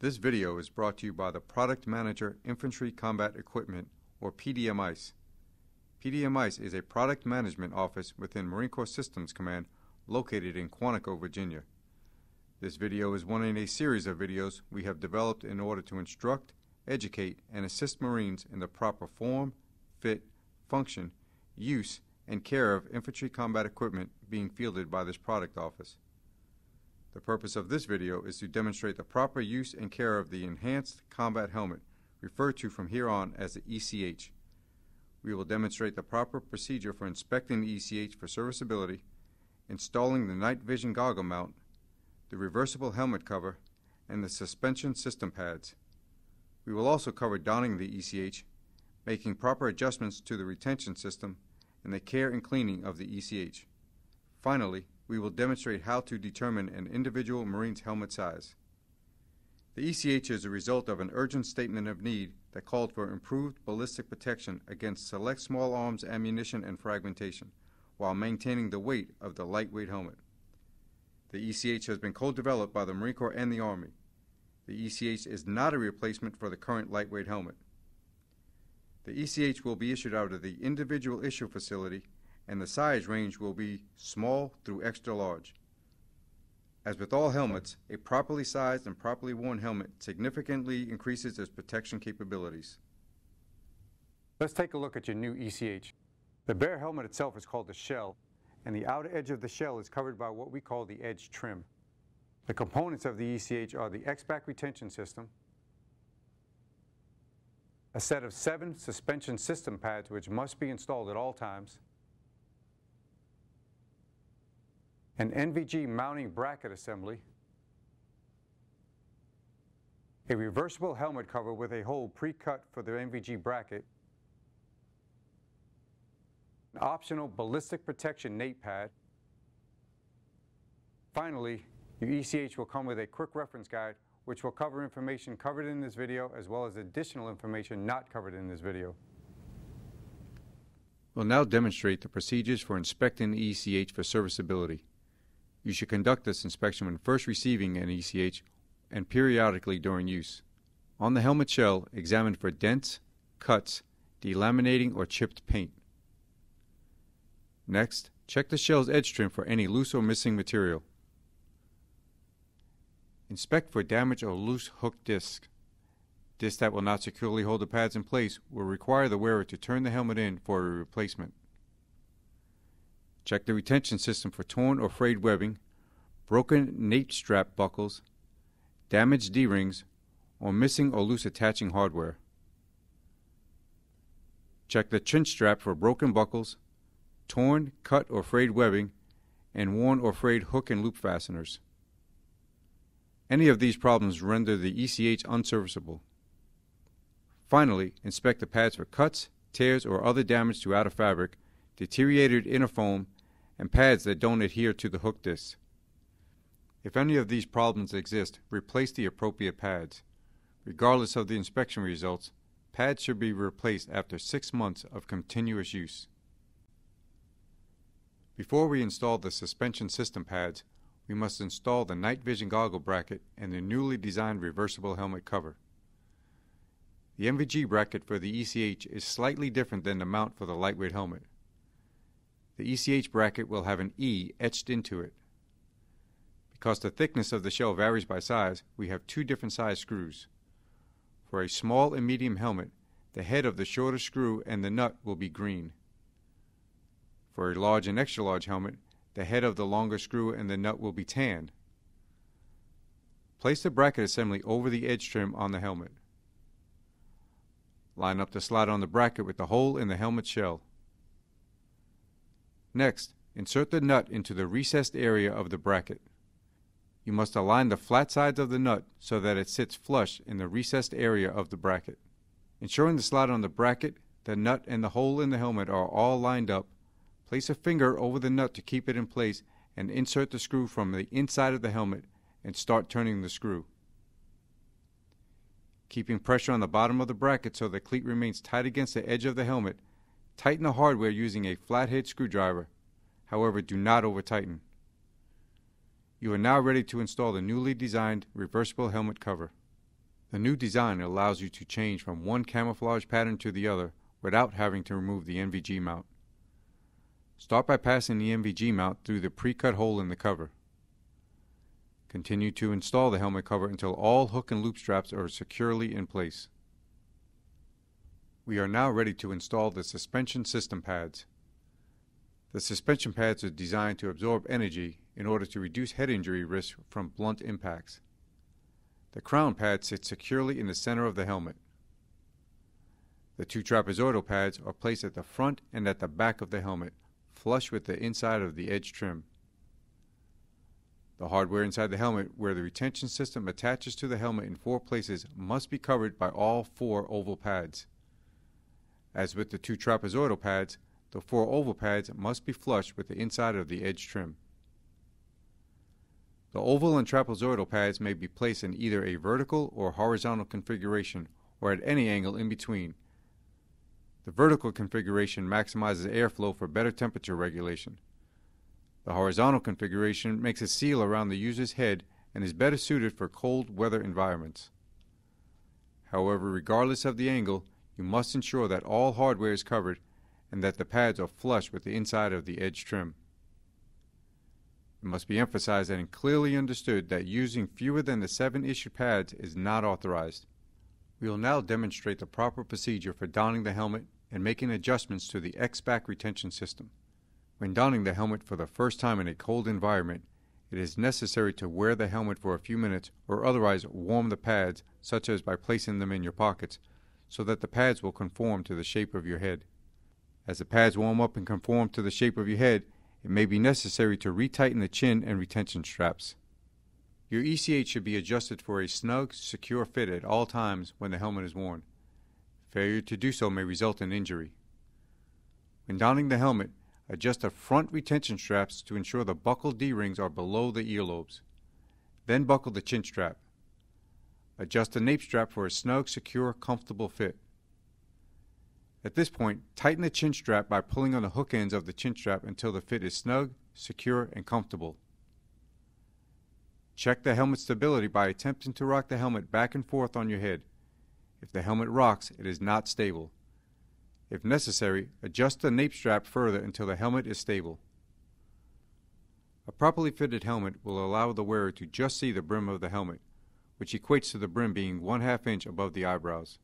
This video is brought to you by the Product Manager Infantry Combat Equipment, or PDM-ICE. PDM-ICE is a product management office within Marine Corps Systems Command located in Quantico, Virginia. This video is one in a series of videos we have developed in order to instruct, educate, and assist Marines in the proper form, fit, function, use, and care of infantry combat equipment being fielded by this product office. The purpose of this video is to demonstrate the proper use and care of the Enhanced Combat Helmet, referred to from here on as the ECH. We will demonstrate the proper procedure for inspecting the ECH for serviceability, installing the night vision goggle mount, the reversible helmet cover, and the suspension system pads. We will also cover donning the ECH, making proper adjustments to the retention system, and the care and cleaning of the ECH. Finally, we will demonstrate how to determine an individual Marine's helmet size. The ECH is a result of an urgent statement of need that called for improved ballistic protection against select small arms ammunition and fragmentation, while maintaining the weight of the lightweight helmet. The ECH has been co-developed by the Marine Corps and the Army. The ECH is not a replacement for the current lightweight helmet. The ECH will be issued out of the individual issue facility, and the size range will be small through extra large. As with all helmets, a properly sized and properly worn helmet significantly increases its protection capabilities. Let's take a look at your new ECH. The bare helmet itself is called the shell, and the outer edge of the shell is covered by what we call the edge trim. The components of the ECH are the X-Back retention system, a set of 7 suspension system pads which must be installed at all times, an NVG mounting bracket assembly, a reversible helmet cover with a hole pre-cut for the NVG bracket, an optional ballistic protection NATE pad. Finally, your ECH will come with a quick reference guide which will cover information covered in this video as well as additional information not covered in this video. We'll now demonstrate the procedures for inspecting the ECH for serviceability. You should conduct this inspection when first receiving an ECH and periodically during use. On the helmet shell, examine for dents, cuts, delaminating, or chipped paint. Next, check the shell's edge trim for any loose or missing material. Inspect for damage or loose hook disc. Discs that will not securely hold the pads in place will require the wearer to turn the helmet in for a replacement. Check the retention system for torn or frayed webbing, broken NATE strap buckles, damaged D-rings, or missing or loose attaching hardware. Check the chin strap for broken buckles, torn, cut, or frayed webbing, and worn or frayed hook and loop fasteners. Any of these problems render the ECH unserviceable. Finally, inspect the pads for cuts, tears, or other damage to outer fabric, deteriorated inner foam, and pads that don't adhere to the hook discs. If any of these problems exist, replace the appropriate pads. Regardless of the inspection results, pads should be replaced after 6 months of continuous use. Before we install the suspension system pads, we must install the night vision goggle bracket and the newly designed reversible helmet cover. The NVG bracket for the ECH is slightly different than the mount for the lightweight helmet. The ECH bracket will have an E etched into it. Because the thickness of the shell varies by size, we have 2 different size screws. For a small and medium helmet, the head of the shorter screw and the nut will be green. For a large and extra large helmet, the head of the longer screw and the nut will be tan. Place the bracket assembly over the edge trim on the helmet. Line up the slot on the bracket with the hole in the helmet shell. Next, insert the nut into the recessed area of the bracket. You must align the flat sides of the nut so that it sits flush in the recessed area of the bracket. Ensuring the slot on the bracket, the nut, and the hole in the helmet are all lined up, place a finger over the nut to keep it in place and insert the screw from the inside of the helmet and start turning the screw. Keeping pressure on the bottom of the bracket so the cleat remains tight against the edge of the helmet, tighten the hardware using a flathead screwdriver. However, do not over-tighten. You are now ready to install the newly designed reversible helmet cover. The new design allows you to change from one camouflage pattern to the other without having to remove the NVG mount. Start by passing the NVG mount through the pre-cut hole in the cover. Continue to install the helmet cover until all hook and loop straps are securely in place. We are now ready to install the suspension system pads. The suspension pads are designed to absorb energy in order to reduce head injury risk from blunt impacts. The crown pad sits securely in the center of the helmet. The two trapezoidal pads are placed at the front and at the back of the helmet, flush with the inside of the edge trim. The hardware inside the helmet, where the retention system attaches to the helmet in four places, must be covered by all four oval pads. As with the two trapezoidal pads, the four oval pads must be flush with the inside of the edge trim. The oval and trapezoidal pads may be placed in either a vertical or horizontal configuration, or at any angle in between. The vertical configuration maximizes airflow for better temperature regulation. The horizontal configuration makes a seal around the user's head and is better suited for cold weather environments. However, regardless of the angle, you must ensure that all hardware is covered and that the pads are flush with the inside of the edge trim. It must be emphasized and clearly understood that using fewer than the 7 issued pads is not authorized. We will now demonstrate the proper procedure for donning the helmet and making adjustments to the X-Back retention system. When donning the helmet for the first time in a cold environment, it is necessary to wear the helmet for a few minutes or otherwise warm the pads, such as by placing them in your pockets, so that the pads will conform to the shape of your head. As the pads warm up and conform to the shape of your head, it may be necessary to retighten the chin and retention straps. Your ECH should be adjusted for a snug, secure fit at all times when the helmet is worn. Failure to do so may result in injury. When donning the helmet, adjust the front retention straps to ensure the buckle D-rings are below the earlobes. Then buckle the chin strap. Adjust the nape strap for a snug, secure, comfortable fit. At this point, tighten the chin strap by pulling on the hook ends of the chin strap until the fit is snug, secure, and comfortable. Check the helmet stability by attempting to rock the helmet back and forth on your head. If the helmet rocks, it is not stable. If necessary, adjust the nape strap further until the helmet is stable. A properly fitted helmet will allow the wearer to just see the brim of the helmet, which equates to the brim being 1/2 inch above the eyebrows.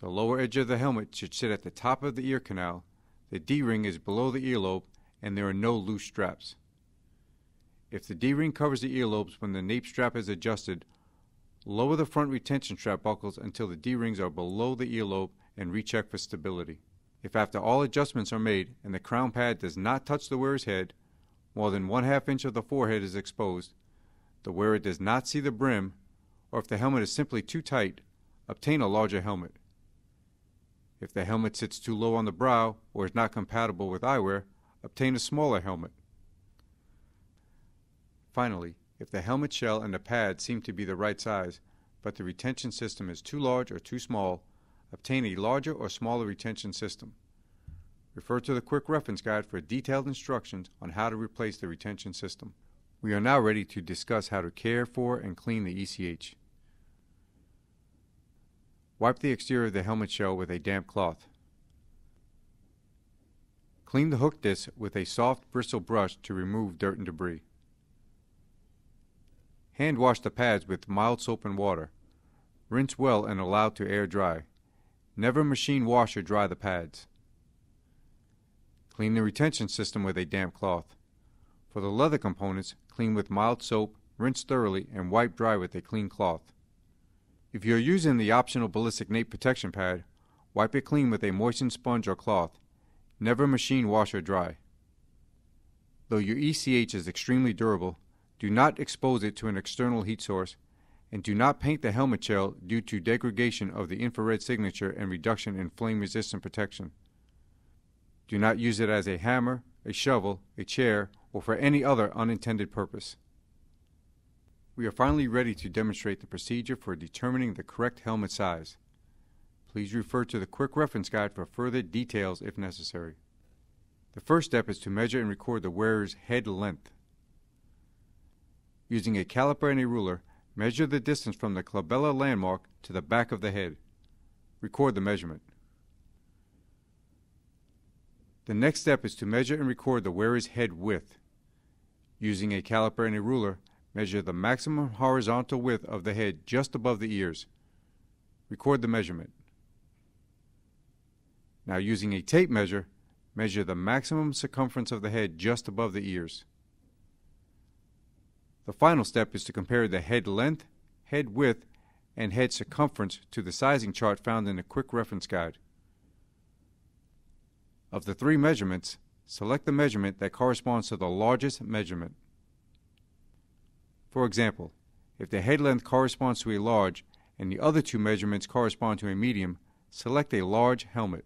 The lower edge of the helmet should sit at the top of the ear canal, the D-ring is below the earlobe, and there are no loose straps. If the D-ring covers the earlobes when the nape strap is adjusted, lower the front retention strap buckles until the D-rings are below the earlobe and recheck for stability. If after all adjustments are made and the crown pad does not touch the wearer's head, more than 1/2 inch of the forehead is exposed, the wearer does not see the brim, or if the helmet is simply too tight, obtain a larger helmet. If the helmet sits too low on the brow or is not compatible with eyewear, obtain a smaller helmet. Finally, if the helmet shell and the pad seem to be the right size, but the retention system is too large or too small, obtain a larger or smaller retention system. Refer to the quick reference guide for detailed instructions on how to replace the retention system. We are now ready to discuss how to care for and clean the ECH. Wipe the exterior of the helmet shell with a damp cloth. Clean the hook disc with a soft bristle brush to remove dirt and debris. Hand wash the pads with mild soap and water. Rinse well and allow to air dry. Never machine wash or dry the pads. Clean the retention system with a damp cloth. For the leather components, clean with mild soap, rinse thoroughly, and wipe dry with a clean cloth. If you are using the optional ballistic nape protection pad, wipe it clean with a moistened sponge or cloth. Never machine wash or dry. Though your ECH is extremely durable, do not expose it to an external heat source, and do not paint the helmet shell due to degradation of the infrared signature and reduction in flame-resistant protection. Do not use it as a hammer, a shovel, a chair, or for any other unintended purpose. We are finally ready to demonstrate the procedure for determining the correct helmet size. Please refer to the quick reference guide for further details if necessary. The first step is to measure and record the wearer's head length. Using a caliper and a ruler, Measure the distance from the glabella landmark to the back of the head. Record the measurement. The next step is to measure and record the wearer's head width. Using a caliper and a ruler, measure the maximum horizontal width of the head just above the ears. Record the measurement. Now, using a tape measure, measure the maximum circumference of the head just above the ears. The final step is to compare the head length, head width, and head circumference to the sizing chart found in the quick reference guide. Of the three measurements, select the measurement that corresponds to the largest measurement. For example, if the head length corresponds to a large and the other two measurements correspond to a medium, select a large helmet.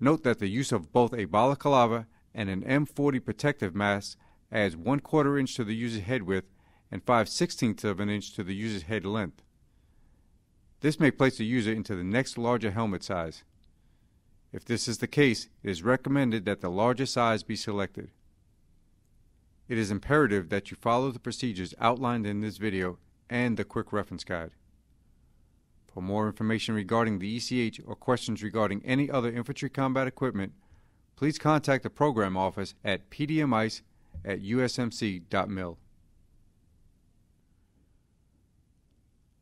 Note that the use of both a balaclava and an M40 protective mask adds 1/4 inch to the user's head width and 5/16 of an inch to the user's head length. This may place the user into the next larger helmet size. If this is the case, it is recommended that the larger size be selected. It is imperative that you follow the procedures outlined in this video and the quick reference guide. For more information regarding the ECH or questions regarding any other infantry combat equipment, please contact the program office at PDM-ICE@usmc.mil.